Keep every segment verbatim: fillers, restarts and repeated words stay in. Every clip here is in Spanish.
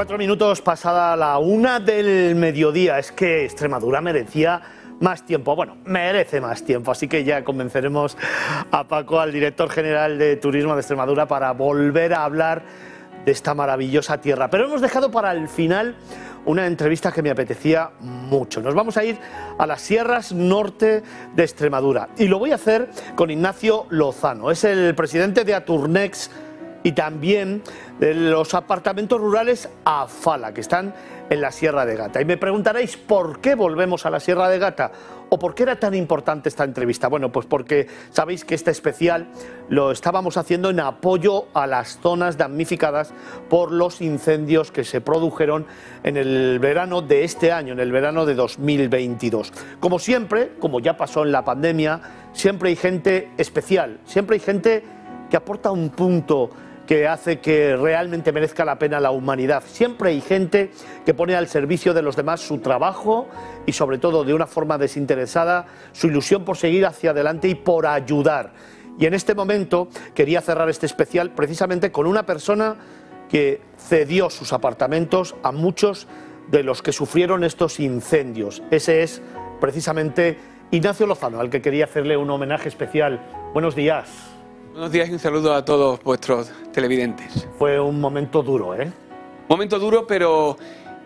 Cuatro minutos pasada la una del mediodía. Es que Extremadura merecía más tiempo, bueno, merece más tiempo, así que ya convenceremos a Paco, al director general de Turismo de Extremadura, para volver a hablar de esta maravillosa tierra. Pero hemos dejado para el final una entrevista que me apetecía mucho. Nos vamos a ir a las sierras norte de Extremadura y lo voy a hacer con Ignacio Lozano. Es el presidente de ATURNEXT y también de los apartamentos rurales A Fala, que están en la Sierra de Gata. Y me preguntaréis por qué volvemos a la Sierra de Gata o por qué era tan importante esta entrevista. Bueno, pues porque sabéis que este especial lo estábamos haciendo en apoyo a las zonas damnificadas por los incendios que se produjeron en el verano de este año, en el verano de dos mil veintidós. Como siempre, como ya pasó en la pandemia, siempre hay gente especial, siempre hay gente que aporta un punto que hace que realmente merezca la pena la humanidad. Siempre hay gente que pone al servicio de los demás su trabajo y sobre todo de una forma desinteresada su ilusión por seguir hacia adelante y por ayudar. Y en este momento quería cerrar este especial precisamente con una persona que cedió sus apartamentos a muchos de los que sufrieron estos incendios. Ese es precisamente Ignacio Lozano, al que quería hacerle un homenaje especial. Buenos días. Buenos días y un saludo a todos vuestros televidentes. Fue un momento duro, ¿eh? Momento duro, pero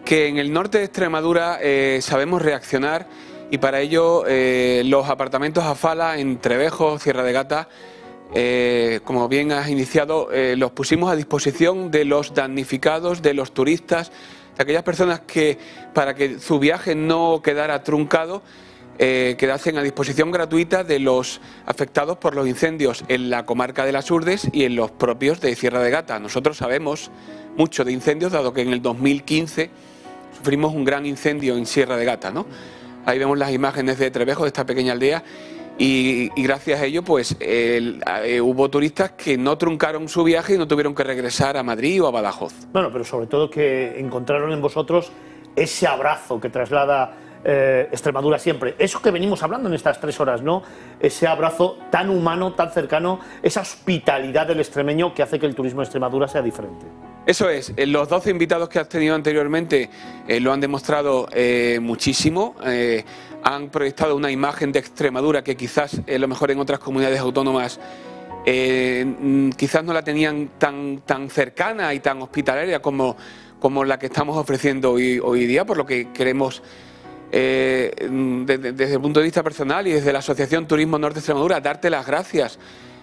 que en el norte de Extremadura eh, sabemos reaccionar, y para ello eh, los apartamentos A Fala en Trevejo, Sierra de Gata, eh, como bien has iniciado, eh, los pusimos a disposición de los damnificados, de los turistas, de aquellas personas que, para que su viaje no quedara truncado, Eh, quedasen a disposición gratuita de los afectados por los incendios en la comarca de Las Urdes y en los propios de Sierra de Gata. Nosotros sabemos mucho de incendios, dado que en el dos mil quince sufrimos un gran incendio en Sierra de Gata, ¿no? Ahí vemos las imágenes de Trevejo, de esta pequeña aldea, y, y gracias a ello pues eh, eh, hubo turistas que no truncaron su viaje y no tuvieron que regresar a Madrid o a Badajoz. Bueno, pero sobre todo que encontraron en vosotros ese abrazo que traslada Eh, Extremadura siempre, eso que venimos hablando en estas tres horas, ¿no? Ese abrazo tan humano, tan cercano, esa hospitalidad del extremeño que hace que el turismo de Extremadura sea diferente. Eso es, los doce invitados que has tenido anteriormente eh, lo han demostrado eh, muchísimo, eh, han proyectado una imagen de Extremadura que quizás, eh, a lo mejor en otras comunidades autónomas, eh, quizás no la tenían tan, tan cercana y tan hospitalaria como, como la que estamos ofreciendo hoy, hoy día, por lo que queremos. Eh, de, de, desde el punto de vista personal y desde la Asociación Turismo Norte Extremadura, darte las gracias,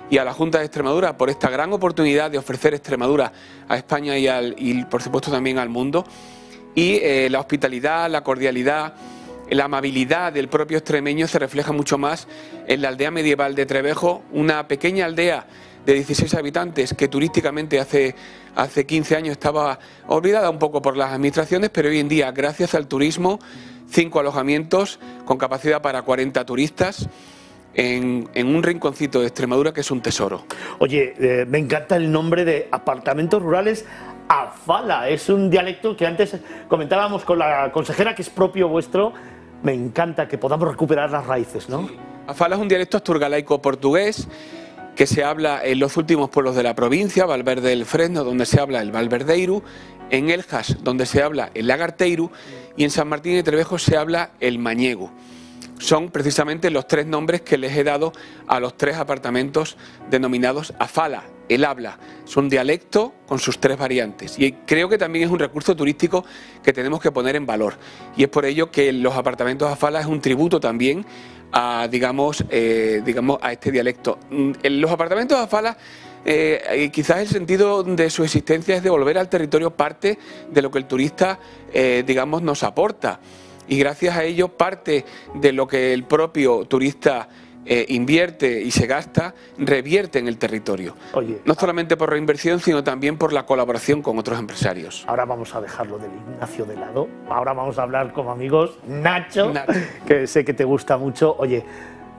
y a la Junta de Extremadura, por esta gran oportunidad de ofrecer Extremadura a España y, al, y por supuesto también al mundo, y eh, la hospitalidad, la cordialidad, la amabilidad del propio extremeño se refleja mucho más en la aldea medieval de Trevejo, una pequeña aldea de dieciséis habitantes que turísticamente hace, hace quince años estaba olvidada un poco por las administraciones, pero hoy en día, gracias al turismo, cinco alojamientos con capacidad para cuarenta turistas en, en un rinconcito de Extremadura que es un tesoro. Oye, eh, me encanta el nombre de apartamentos rurales A Fala, es un dialecto que antes comentábamos con la consejera que es propio vuestro. Me encanta que podamos recuperar las raíces, ¿no? Sí. A Fala es un dialecto asturgalaico portugués que se habla en los últimos pueblos de la provincia, Valverde del Fresno, donde se habla el Valverdeiru, en Eljas, donde se habla el Lagarteiru, y en San Martín de Trevejo se habla el Mañego. Son precisamente los tres nombres que les he dado a los tres apartamentos denominados A Fala, el habla. Es un dialecto con sus tres variantes, y creo que también es un recurso turístico que tenemos que poner en valor, y es por ello que los apartamentos A Fala es un tributo también a, digamos, eh, digamos, a este dialecto. En los apartamentos A Fala, eh, quizás el sentido de su existencia es devolver al territorio parte de lo que el turista, eh, digamos, nos aporta, y gracias a ello parte de lo que el propio turista eh, invierte y se gasta revierte en el territorio. Oye, no solamente por reinversión, sino también por la colaboración con otros empresarios. Ahora vamos a dejarlo del Ignacio de lado, ahora vamos a hablar como amigos. Nacho, Nacho, que sé que te gusta mucho. Oye,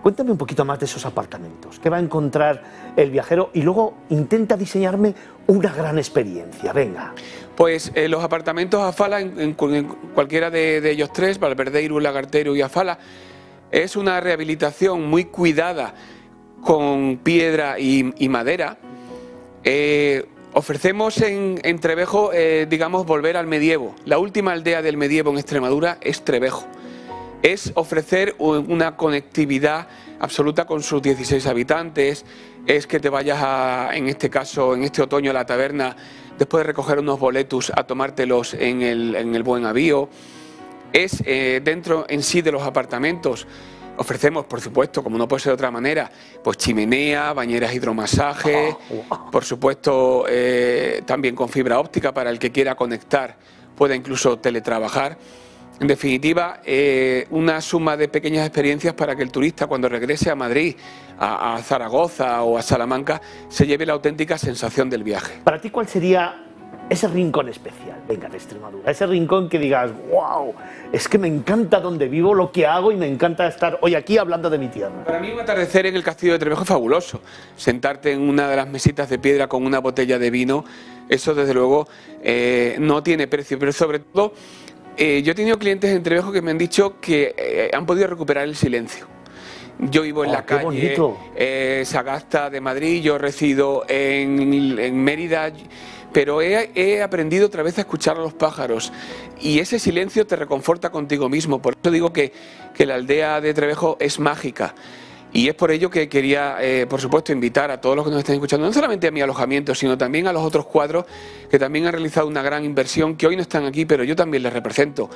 cuéntame un poquito más de esos apartamentos, qué va a encontrar el viajero, y luego intenta diseñarme una gran experiencia, venga. Pues eh, los apartamentos A Fala, en, en, en cualquiera de, de ellos tres, Valverdeiru, Lagarteiru y A Fala, es una rehabilitación muy cuidada con piedra y, y madera, eh, Ofrecemos en, en Trevejo, eh, digamos, volver al medievo. La última aldea del medievo en Extremadura es Trevejo. Es ofrecer una conectividad absoluta con sus dieciséis habitantes, es que te vayas a, en este caso, en este otoño a la taberna, después de recoger unos boletus a tomártelos en el, en el buen avío, es eh, dentro en sí de los apartamentos. Ofrecemos, por supuesto, como no puede ser de otra manera, pues chimenea, bañeras hidromasaje, por supuesto eh, también con fibra óptica para el que quiera conectar, pueda incluso teletrabajar. En definitiva, eh, una suma de pequeñas experiencias para que el turista cuando regrese a Madrid, a, a Zaragoza o a Salamanca, se lleve la auténtica sensación del viaje. Para ti, ¿cuál sería ese rincón especial, venga, de Extremadura? Ese rincón que digas, wow, es que me encanta donde vivo, lo que hago y me encanta estar hoy aquí hablando de mi tierra. Para mí un atardecer en el castillo de Trevejo es fabuloso. Sentarte en una de las mesitas de piedra con una botella de vino, eso desde luego eh, no tiene precio, pero sobre todo... Eh, yo he tenido clientes en Trevejo que me han dicho que eh, han podido recuperar el silencio. Yo vivo en oh, la calle eh, Sagasta de Madrid, yo resido en, en Mérida, pero he, he aprendido otra vez a escuchar a los pájaros y ese silencio te reconforta contigo mismo. Por eso digo que, que la aldea de Trevejo es mágica. Y es por ello que quería, eh, por supuesto, invitar a todos los que nos estén escuchando, no solamente a mi alojamiento, sino también a los otros cuadros que también han realizado una gran inversión, que hoy no están aquí, pero yo también les represento.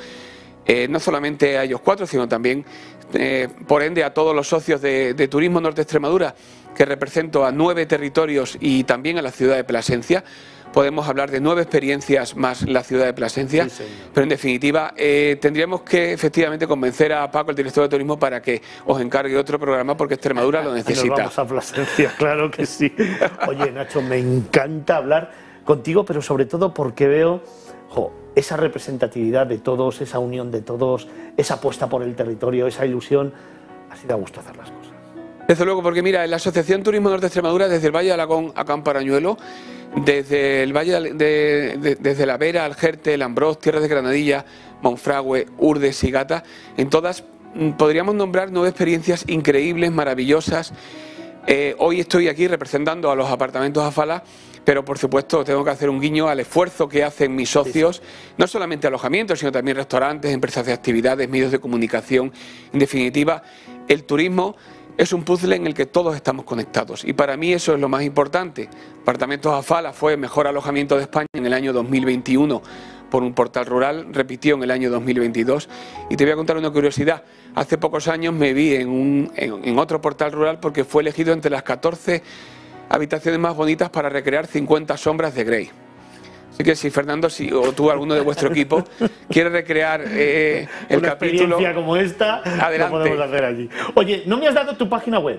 Eh, no solamente a ellos cuatro, sino también, eh, por ende, a todos los socios de, de Turismo Norte Extremadura, que represento a nueve territorios y también a la ciudad de Plasencia. Podemos hablar de nueve experiencias más la ciudad de Plasencia, sí, pero en definitiva eh, tendríamos que efectivamente convencer a Paco, el director de turismo, para que os encargue otro programa porque Extremadura lo necesita. Nos vamos a Plasencia, claro que sí. Oye, Nacho, me encanta hablar contigo, pero sobre todo porque veo jo, esa representatividad de todos, esa unión de todos, esa apuesta por el territorio, esa ilusión. Así da gusto hacer las cosas. Desde luego, porque mira, en la Asociación Turismo Norte Extremadura, desde el Valle de Alagón a Campo Arañuelo, desde el Valle de, de, de, desde La Vera, al Jerte, el Ambroz, Tierras de Granadilla, Monfragüe, Urdes y Gata, en todas podríamos nombrar nueve experiencias increíbles, maravillosas. Eh, hoy estoy aquí representando a los apartamentos A Fala, pero por supuesto tengo que hacer un guiño al esfuerzo que hacen mis socios, sí, sí. No solamente alojamientos, sino también restaurantes, empresas de actividades, medios de comunicación. En definitiva, el turismo es un puzzle en el que todos estamos conectados y para mí eso es lo más importante. Apartamentos A Fala fue el mejor alojamiento de España en el año dos mil veintiuno por un portal rural, repitió en el año dos mil veintidós y te voy a contar una curiosidad. Hace pocos años me vi en, un, en, en otro portal rural porque fue elegido entre las catorce habitaciones más bonitas para recrear cincuenta sombras de Grey. Así que si Fernando si, o tú, alguno de vuestro equipo, quiere recrear eh, el Una capítulo... Una experiencia como esta, adelante. Lo podemos hacer allí. Oye, ¿no me has dado tu página web?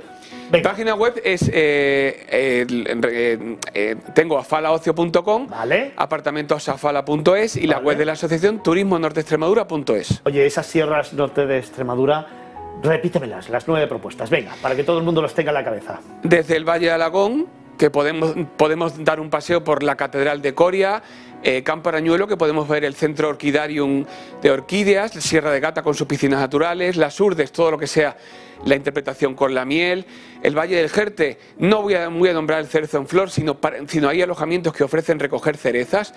Mi página web es... Eh, eh, eh, eh, tengo afalaocio punto com, ¿vale? apartamentos afala punto es y ¿vale? La web de la asociación turismo norte extremadura punto es. Oye, esas sierras norte de Extremadura... Repítemelas, las nueve propuestas, venga, para que todo el mundo los tenga en la cabeza. Desde el Valle de Alagón, que podemos, podemos dar un paseo por la Catedral de Coria, eh, Campo Arañuelo, que podemos ver el centro Orquidarium de orquídeas, Sierra de Gata con sus piscinas naturales, Las Urdes, todo lo que sea la interpretación con la miel, el Valle del Jerte, no voy a, voy a nombrar el cerzo en flor, sino, para, sino hay alojamientos que ofrecen recoger cerezas.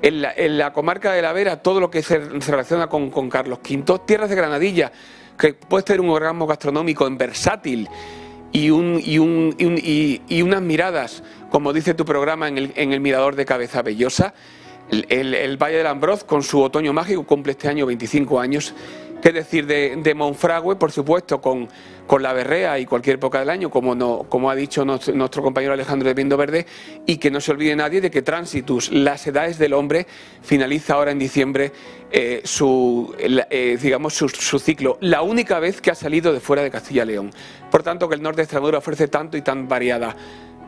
En la, en la comarca de La Vera, todo lo que se, se relaciona con, con Carlos ve, Tierras de Granadilla, que puede ser un orgasmo gastronómico en versátil y, un, y, un, y, un, y, y unas miradas, como dice tu programa, en el, en el mirador de Cabeza Bellosa. El, el, el Valle del Ambroz, con su otoño mágico, cumple este año veinticinco años. Qué decir de, de Monfragüe, por supuesto, con, con la berrea y cualquier época del año, como, no, como ha dicho nuestro, nuestro compañero Alejandro de Pindo Verde, y que no se olvide nadie de que Transitus, las edades del hombre, finaliza ahora en diciembre eh, su, eh, digamos, su, su ciclo, la única vez que ha salido de fuera de Castilla y León. Por tanto, que el norte de Extremadura ofrece tanto y tan variada,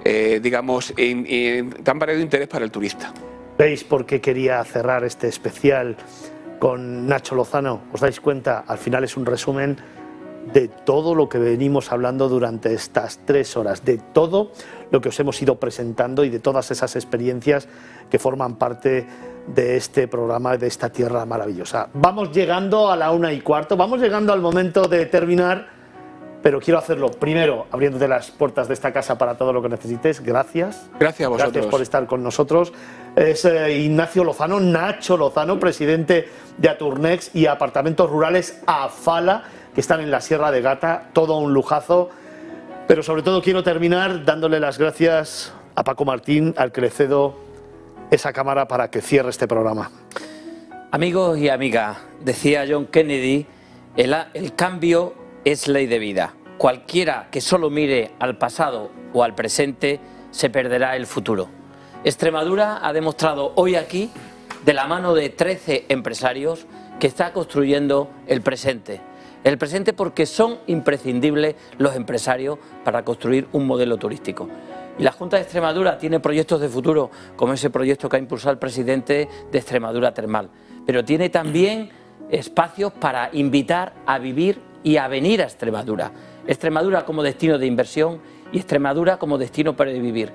eh, digamos, en, en, tan variado interés para el turista. ¿Veis por qué quería cerrar este especial con Nacho Lozano? Os dais cuenta, al final es un resumen de todo lo que venimos hablando durante estas tres horas, de todo lo que os hemos ido presentando y de todas esas experiencias que forman parte de este programa, de esta tierra maravillosa. Vamos llegando a la una y cuarto, vamos llegando al momento de terminar pero quiero hacerlo primero abriéndote las puertas de esta casa para todo lo que necesites. Gracias. Gracias a vosotros. Gracias por estar con nosotros. Es eh, Ignacio Lozano, Nacho Lozano, presidente de ATURNEXT y Apartamentos Rurales A Fala, que están en la Sierra de Gata. Todo un lujazo. Pero sobre todo quiero terminar dándole las gracias a Paco Martín, al que le cedo esa cámara para que cierre este programa. Amigos y amigas, decía John Kennedy, el, el cambio es ley de vida. Cualquiera que solo mire al pasado o al presente se perderá el futuro. Extremadura ha demostrado hoy aquí, de la mano de trece empresarios, que está construyendo el presente. El presente porque son imprescindibles los empresarios para construir un modelo turístico. Y la Junta de Extremadura tiene proyectos de futuro, como ese proyecto que ha impulsado el presidente de Extremadura Termal. Pero tiene también espacios para invitar a vivir y a venir a Extremadura. Extremadura como destino de inversión y Extremadura como destino para vivir.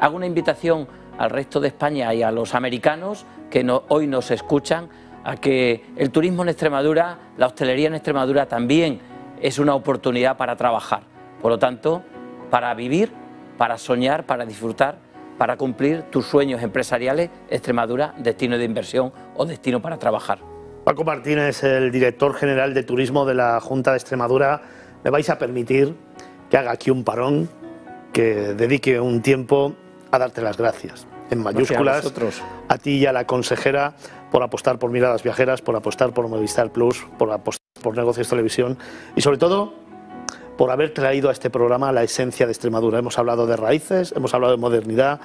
Hago una invitación al resto de España y a los americanos que no, hoy nos escuchan, a que el turismo en Extremadura, la hostelería en Extremadura también es una oportunidad para trabajar. Por lo tanto, para vivir, para soñar, para disfrutar, para cumplir tus sueños empresariales, Extremadura, destino de inversión o destino para trabajar. Paco Martínez, el director general de Turismo de la Junta de Extremadura, me vais a permitir que haga aquí un parón, que dedique un tiempo a darte las gracias, en mayúsculas, gracias a, a ti y a la consejera, por apostar por Miradas Viajeras, por apostar por Movistar Plus, por apostar por Negocios Televisión y sobre todo por haber traído a este programa la esencia de Extremadura. Hemos hablado de raíces, hemos hablado de modernidad,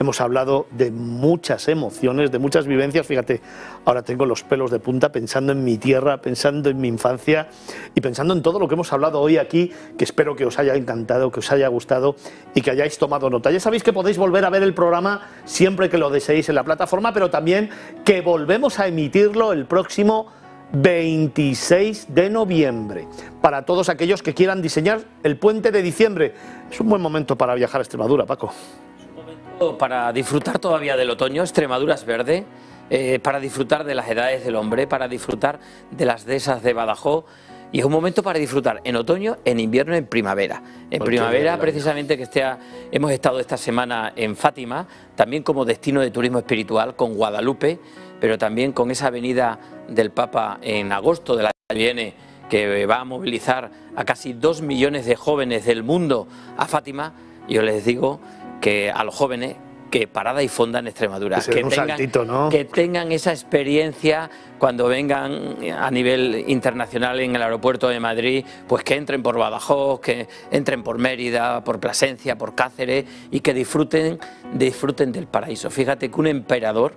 hemos hablado de muchas emociones, de muchas vivencias. Fíjate, ahora tengo los pelos de punta pensando en mi tierra, pensando en mi infancia y pensando en todo lo que hemos hablado hoy aquí, que espero que os haya encantado, que os haya gustado y que hayáis tomado nota. Ya sabéis que podéis volver a ver el programa siempre que lo deseéis en la plataforma, pero también que volvemos a emitirlo el próximo veintiséis de noviembre, para todos aquellos que quieran diseñar el puente de diciembre. Es un buen momento para viajar a Extremadura, Paco. Es un momento para disfrutar todavía del otoño. Extremadura es verde, eh, para disfrutar de las edades del hombre, para disfrutar de las dehesas de Badajoz. Y es un momento para disfrutar en otoño, en invierno, en primavera. En primavera, precisamente, que esté a, hemos estado esta semana en Fátima, también como destino de turismo espiritual, con Guadalupe, pero también con esa venida del Papa en agosto del año que viene, que va a movilizar a casi dos millones de jóvenes del mundo a Fátima. Yo les digo que a los jóvenes, que parada y fonda en Extremadura, que, que, tengan, saltito, ¿no? que tengan esa experiencia cuando vengan a nivel internacional en el aeropuerto de Madrid, pues que entren por Badajoz, que entren por Mérida, por Plasencia, por Cáceres y que disfruten, disfruten del paraíso. Fíjate que un emperador,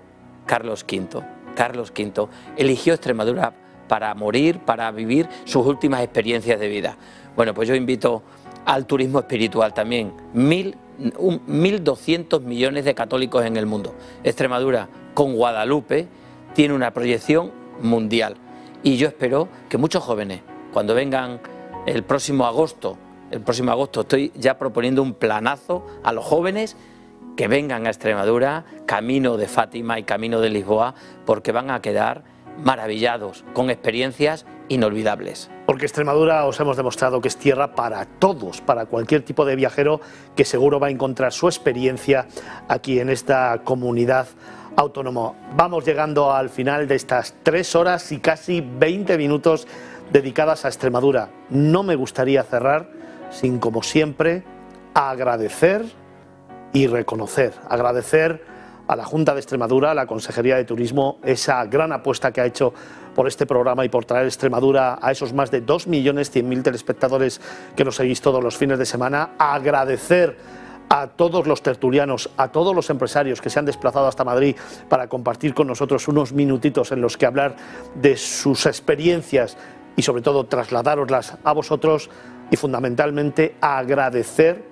Carlos quinto, Carlos quinto, eligió Extremadura para morir, para vivir sus últimas experiencias de vida. Bueno, pues yo invito al turismo espiritual también, mil mil doscientos millones de católicos en el mundo. Extremadura, con Guadalupe, tiene una proyección mundial. Y yo espero que muchos jóvenes, cuando vengan el próximo agosto, el próximo agosto estoy ya proponiendo un planazo a los jóvenes, que vengan a Extremadura, camino de Fátima y camino de Lisboa, porque van a quedar maravillados, con experiencias inolvidables. Porque Extremadura os hemos demostrado que es tierra para todos, para cualquier tipo de viajero que seguro va a encontrar su experiencia aquí en esta comunidad autónoma. Vamos llegando al final de estas tres horas y casi veinte minutos dedicadas a Extremadura. No me gustaría cerrar sin, como siempre, agradecer y reconocer. Agradecer a la Junta de Extremadura, a la Consejería de Turismo, esa gran apuesta que ha hecho por este programa y por traer Extremadura a esos más de dos millones cien mil telespectadores que nos seguís todos los fines de semana. Agradecer a todos los tertulianos, a todos los empresarios que se han desplazado hasta Madrid para compartir con nosotros unos minutitos en los que hablar de sus experiencias y sobre todo trasladároslas a vosotros, y fundamentalmente agradecer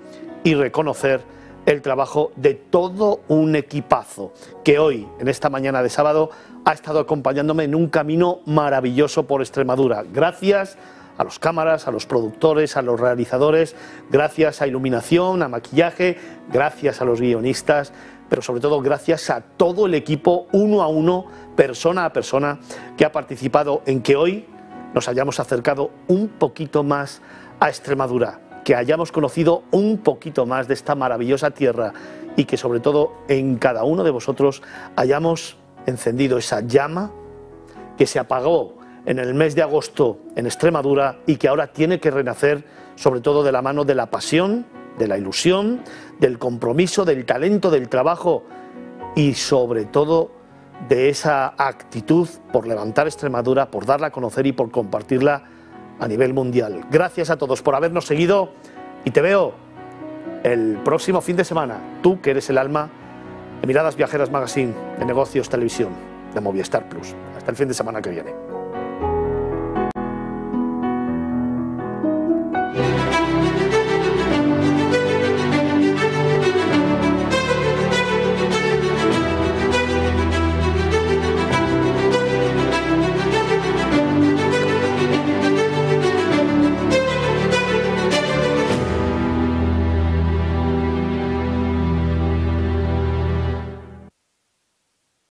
y reconocer el trabajo de todo un equipazo que hoy, en esta mañana de sábado, ha estado acompañándome en un camino maravilloso por Extremadura. Gracias a los cámaras, a los productores, a los realizadores, gracias a iluminación, a maquillaje, gracias a los guionistas, pero sobre todo gracias a todo el equipo, uno a uno, persona a persona, que ha participado en que hoy nos hayamos acercado un poquito más a Extremadura, que hayamos conocido un poquito más de esta maravillosa tierra y que sobre todo en cada uno de vosotros hayamos encendido esa llama que se apagó en el mes de agosto en Extremadura y que ahora tiene que renacer, sobre todo de la mano de la pasión, de la ilusión, del compromiso, del talento, del trabajo y sobre todo de esa actitud por levantar Extremadura, por darla a conocer y por compartirla a nivel mundial. Gracias a todos por habernos seguido y te veo el próximo fin de semana. Tú, que eres el alma de Miradas Viajeras Magazine, de Negocios Televisión, de Movistar Plus. Hasta el fin de semana que viene.